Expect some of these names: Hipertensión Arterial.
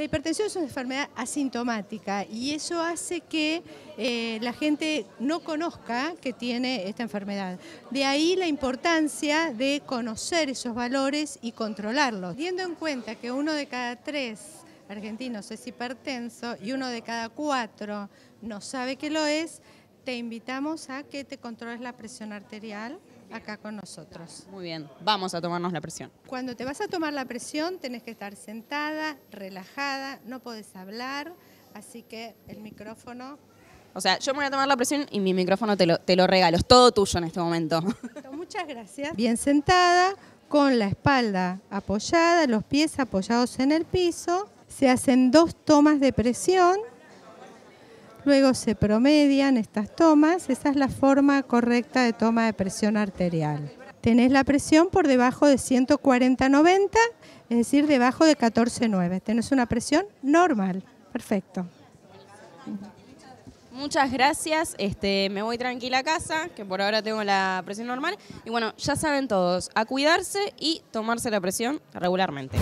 La hipertensión es una enfermedad asintomática y eso hace que la gente no conozca que tiene esta enfermedad. De ahí la importancia de conocer esos valores y controlarlos. Teniendo en cuenta que 1 de cada 3 argentinos es hipertenso y 1 de cada 4 no sabe que lo es, te invitamos a que te controles la presión arterial acá con nosotros. Muy bien, vamos a tomarnos la presión. Cuando te vas a tomar la presión tenés que estar sentada, relajada, no podés hablar, así que el micrófono... O sea, yo me voy a tomar la presión y mi micrófono te lo regalo, es todo tuyo en este momento. Muchas gracias. Bien sentada, con la espalda apoyada, los pies apoyados en el piso, se hacen 2 tomas de presión. Luego se promedian estas tomas, esa es la forma correcta de toma de presión arterial. Tenés la presión por debajo de 140/90, es decir, debajo de 14/9. Tenés una presión normal, perfecto. Muchas gracias, me voy tranquila a casa, que por ahora tengo la presión normal. Y bueno, ya saben todos, a cuidarse y tomarse la presión regularmente.